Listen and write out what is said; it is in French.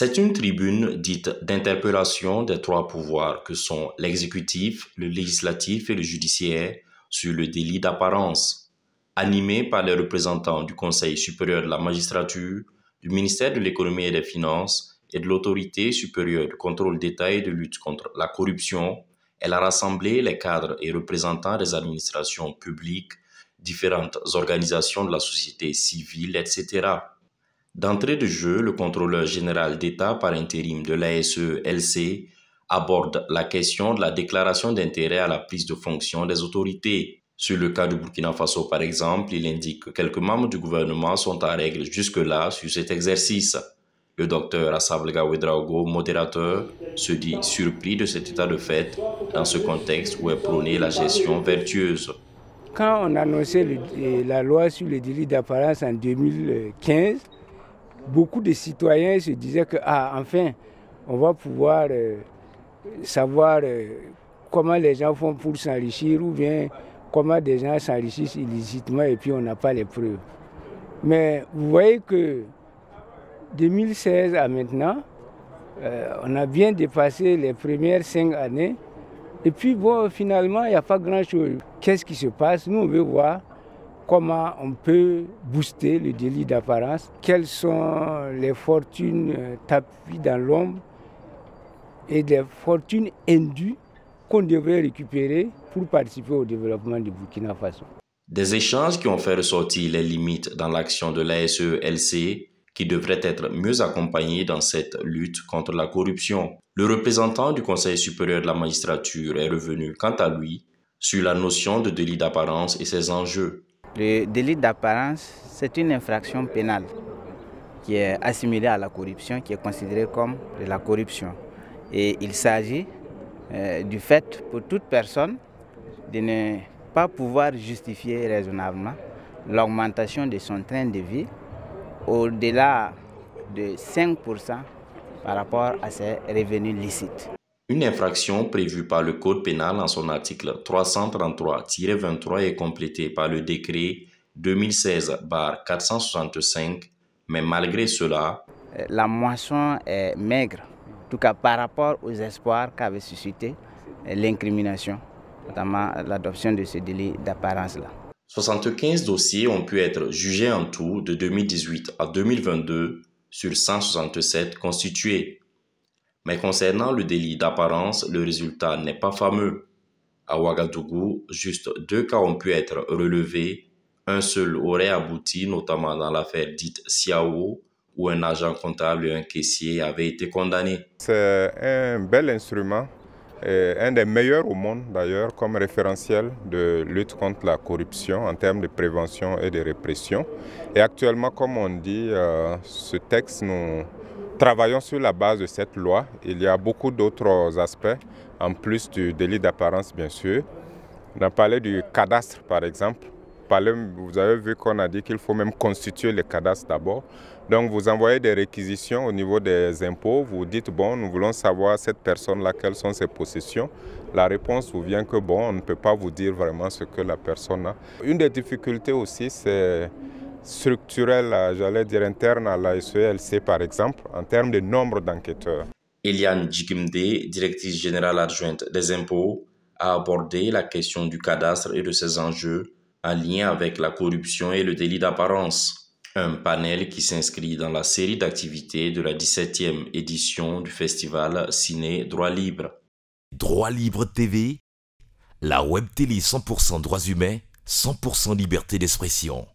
C'est une tribune dite d'interpellation des trois pouvoirs que sont l'exécutif, le législatif et le judiciaire sur le délit d'apparence, animée par les représentants du Conseil supérieur de la magistrature, du ministère de l'économie et des finances et de l'autorité supérieure de contrôle d'État et de lutte contre la corruption. Elle a rassemblé les cadres et représentants des administrations publiques, différentes organisations de la société civile, etc. D'entrée de jeu, le contrôleur général d'État par intérim de l'ASE-LC aborde la question de la déclaration d'intérêt à la prise de fonction des autorités. Sur le cas du Burkina Faso, par exemple, il indique que quelques membres du gouvernement sont en règle jusque-là sur cet exercice. Le docteur Assavlega Ouedraogo, modérateur, se dit surpris de cet état de fait dans ce contexte où est prônée la gestion vertueuse. Quand on annonçait la loi sur le délit d'apparence en 2015, beaucoup de citoyens se disaient que, enfin, on va pouvoir savoir comment les gens font pour s'enrichir ou bien comment des gens s'enrichissent illicitement et puis on n'a pas les preuves. Mais vous voyez que 2016 à maintenant, on a bien dépassé les premières 5 années. Et puis bon, finalement, il n'y a pas grand-chose. Qu'est-ce qui se passe? Nous, on veut voir comment on peut booster le délit d'apparence, quelles sont les fortunes tapies dans l'ombre et des fortunes indues qu'on devrait récupérer pour participer au développement du Burkina Faso. Des échanges qui ont fait ressortir les limites dans l'action de l'ASE-LC qui devrait être mieux accompagné dans cette lutte contre la corruption. Le représentant du Conseil supérieur de la magistrature est revenu, quant à lui, sur la notion de délit d'apparence et ses enjeux. Le délit d'apparence, c'est une infraction pénale qui est assimilée à la corruption, qui est considérée comme de la corruption. Et il s'agit du fait pour toute personne de ne pas pouvoir justifier raisonnablement l'augmentation de son train de vie au-delà de 5% par rapport à ses revenus licites. Une infraction prévue par le Code pénal en son article 333-23 est complétée par le décret 2016-465, mais malgré cela, la moisson est maigre, en tout cas par rapport aux espoirs qu'avait suscité l'incrimination, notamment l'adoption de ce délit d'apparence-là. 75 dossiers ont pu être jugés en tout de 2018 à 2022 sur 167 constitués. Mais concernant le délit d'apparence, le résultat n'est pas fameux. À Ouagadougou, juste 2 cas ont pu être relevés. Un seul aurait abouti, notamment dans l'affaire dite Siao, où un agent comptable et un caissier avaient été condamnés. C'est un bel instrument. Un des meilleurs au monde d'ailleurs comme référentiel de lutte contre la corruption en termes de prévention et de répression. Et actuellement, comme on dit, ce texte, nous travaillons sur la base de cette loi. Il y a beaucoup d'autres aspects, en plus du délit d'apparence bien sûr. On a parlé du cadastre par exemple. Vous avez vu qu'on a dit qu'il faut même constituer le cadastre d'abord. Donc vous envoyez des réquisitions au niveau des impôts, vous dites bon, nous voulons savoir cette personne-là, quelles sont ses possessions. La réponse vous vient que bon, on ne peut pas vous dire vraiment ce que la personne a. Une des difficultés aussi, c'est structurel, j'allais dire interne à la SELC par exemple, en termes de nombre d'enquêteurs. Eliane Djigimde, directrice générale adjointe des impôts, a abordé la question du cadastre et de ses enjeux en lien avec la corruption et le délit d'apparence. Un panel qui s'inscrit dans la série d'activités de la 17e édition du festival Ciné Droit Libre. Droit Libre TV, la web télé 100% droits humains, 100% liberté d'expression.